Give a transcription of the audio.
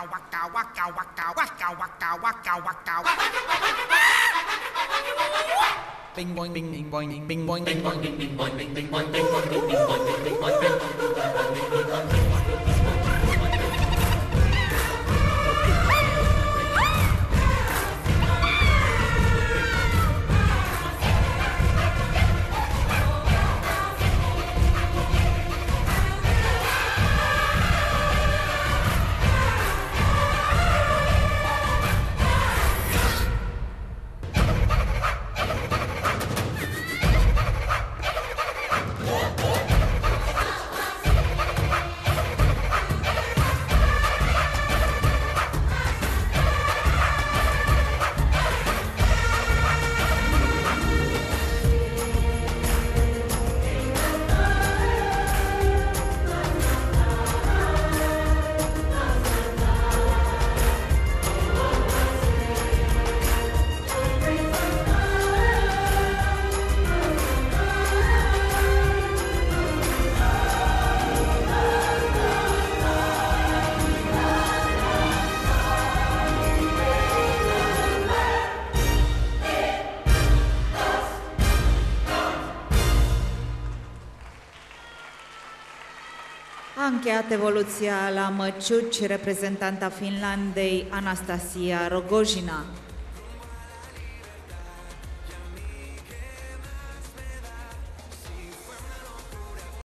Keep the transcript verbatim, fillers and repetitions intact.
Bing boing bing bing boing bing boing bing boing bing bing boing bing bing boing bing boing bing boing bing bing boing bing. A încheiat evoluția la măciuci reprezentanta Finlandei Anastasia Rogozhina.